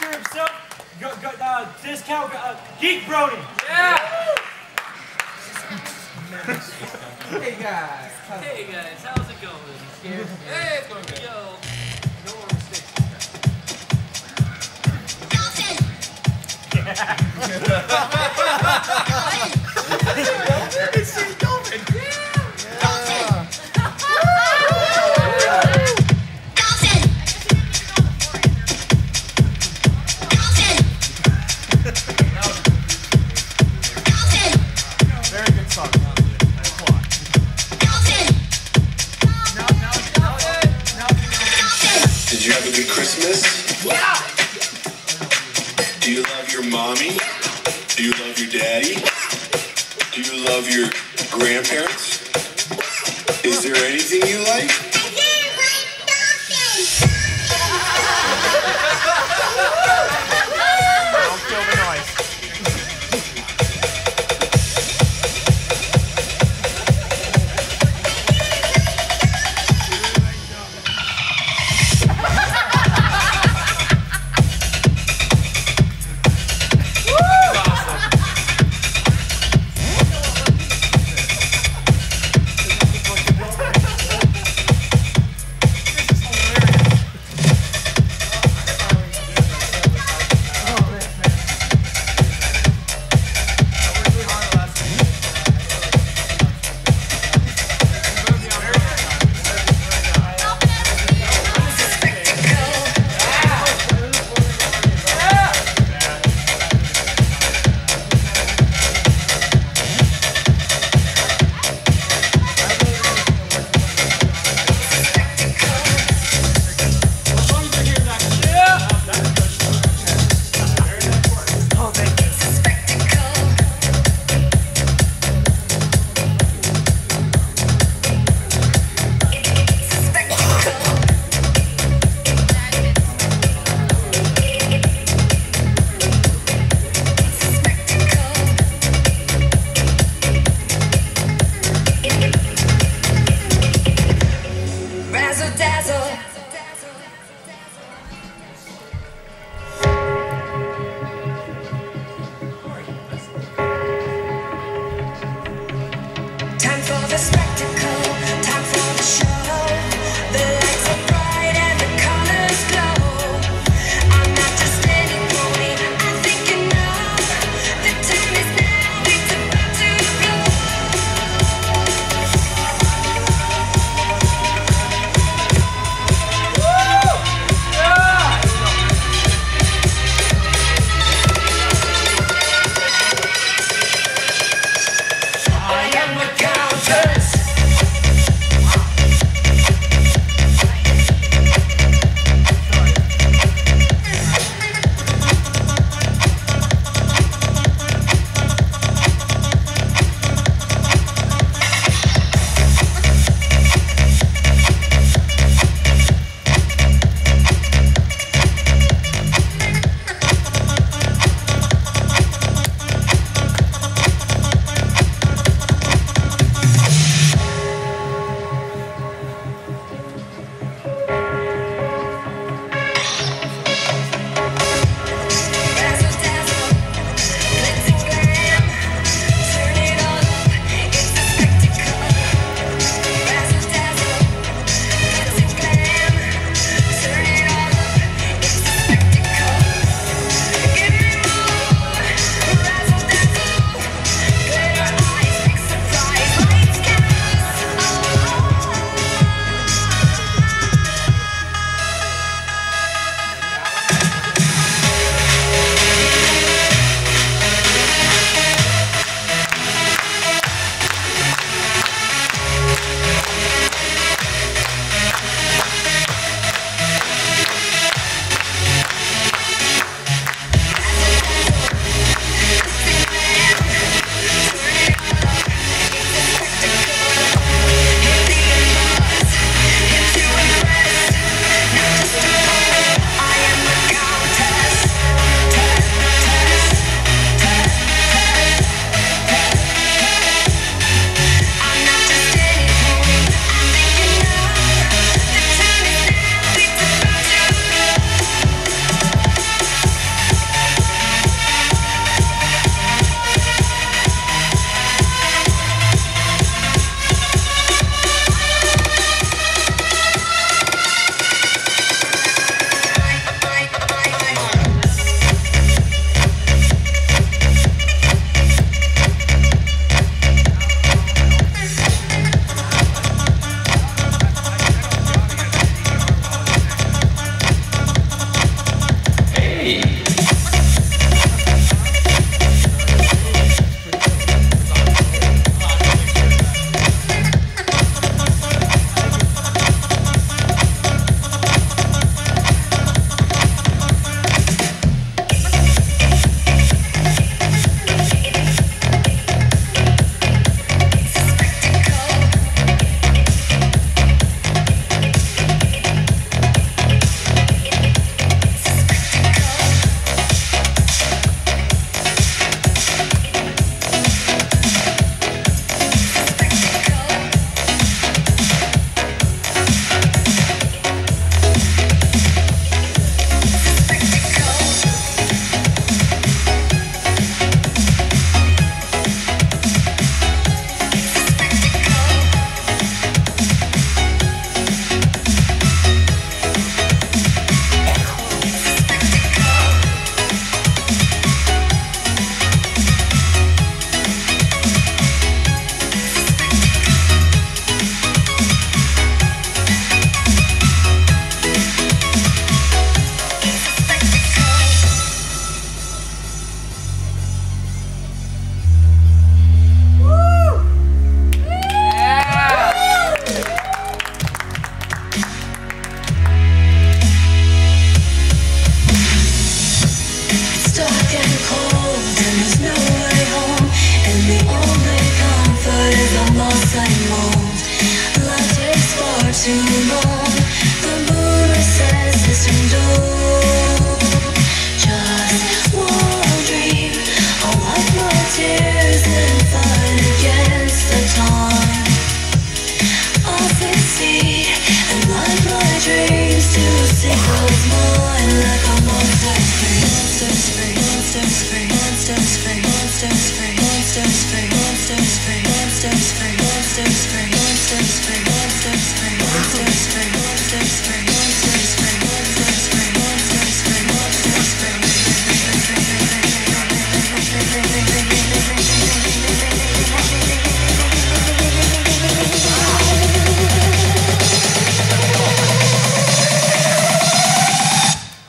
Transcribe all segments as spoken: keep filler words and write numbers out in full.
sponsor himself, go, go, uh, discount, uh, Geek Brony. Yeah! Hey guys. Hey guys, how's it going? Scared? Hey, it's going good. Yo. Very good song. Did you have a good Christmas? Yeah! Do you love your mommy? Do you love your daddy? Do you love your grandparents? Is there anything you like? I didn't like nothing. Don't kill the noise. I didn't like nothing.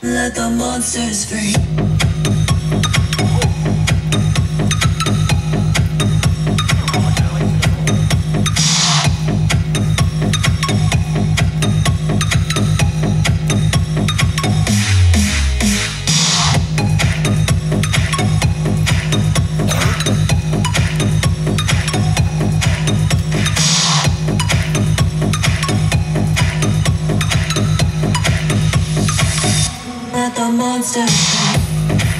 Let the monsters free. The monster. Let the monsters free.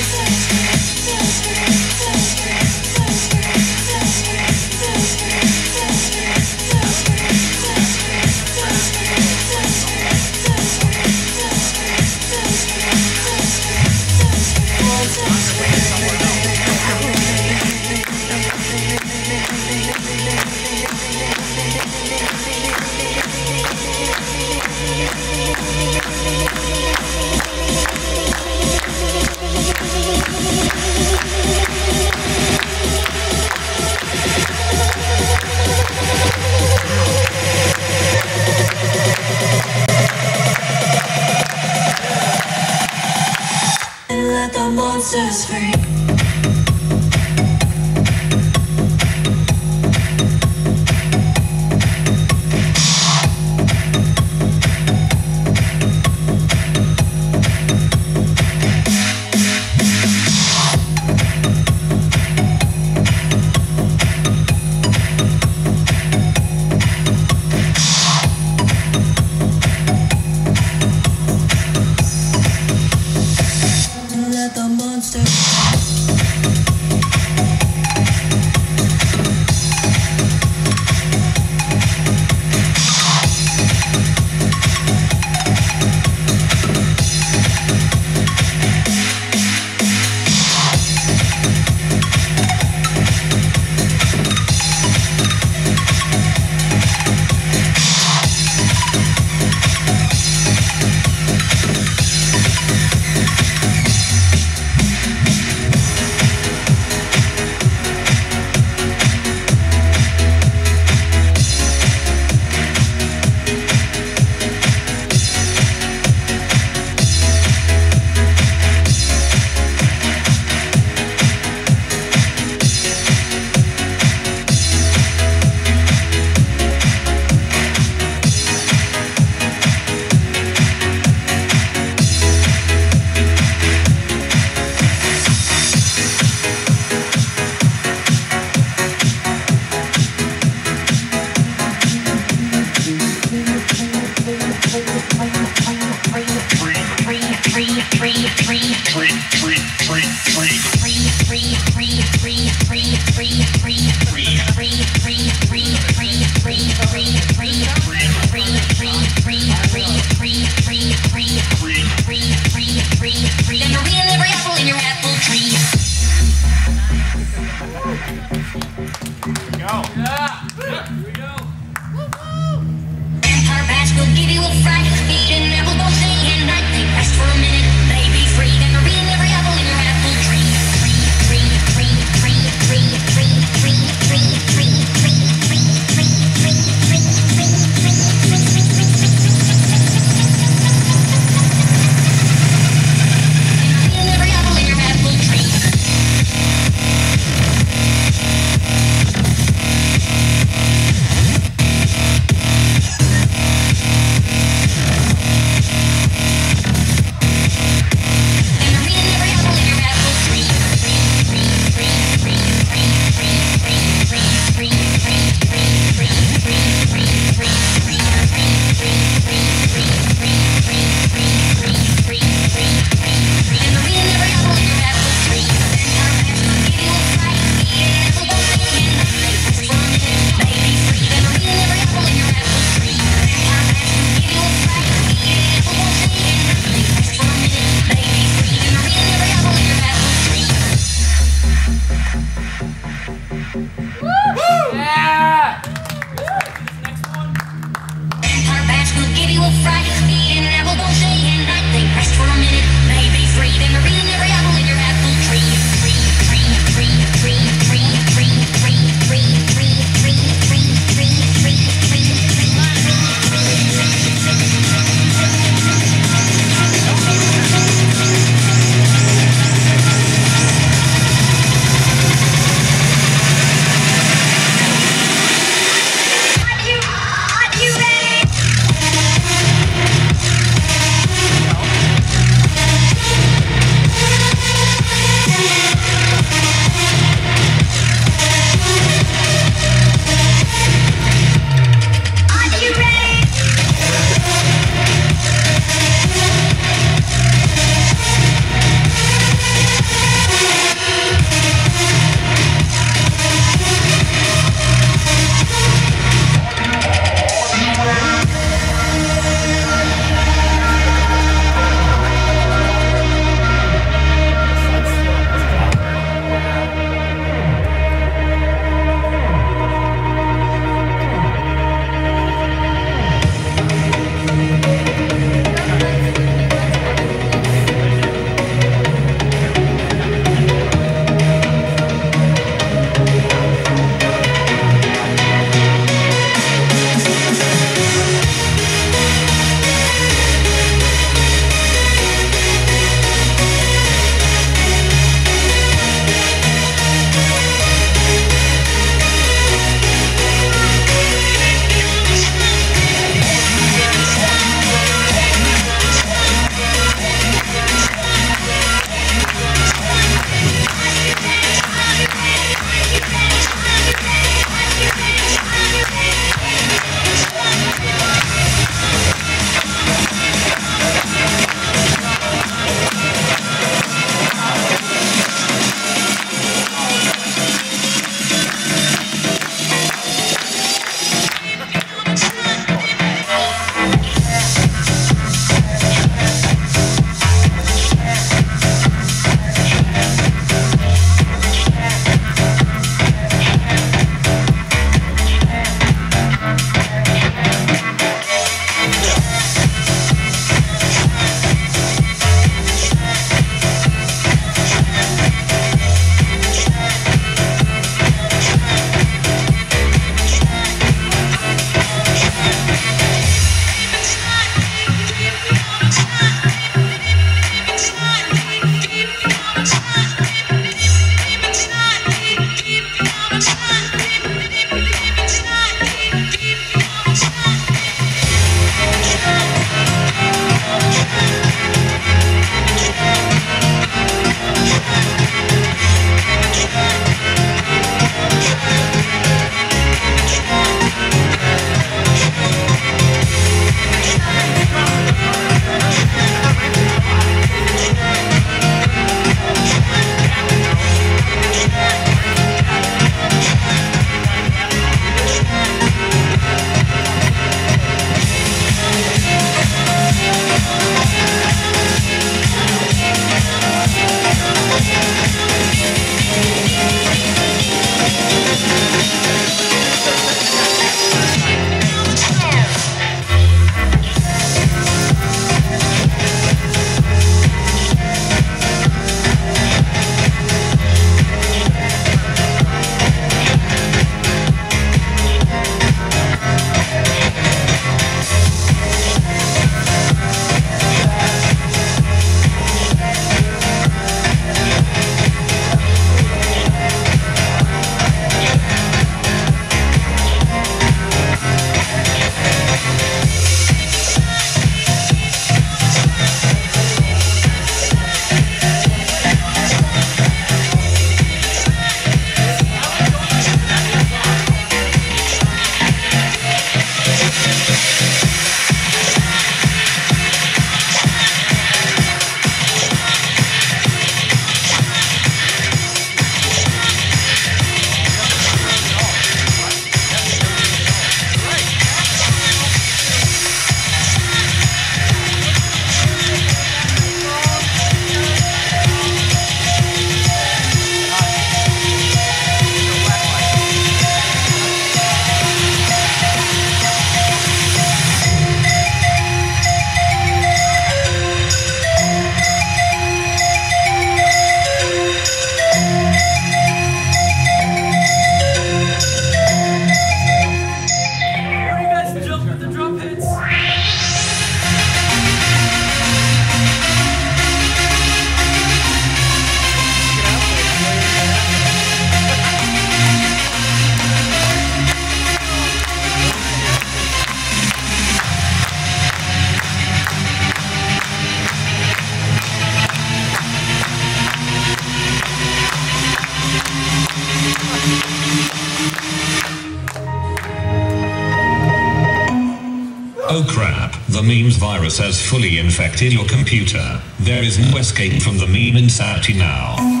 Oh crap, the memes virus has fully infected your computer. There is no escape from the meme insanity now.